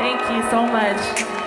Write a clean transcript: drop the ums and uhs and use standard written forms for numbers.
Thank you so much.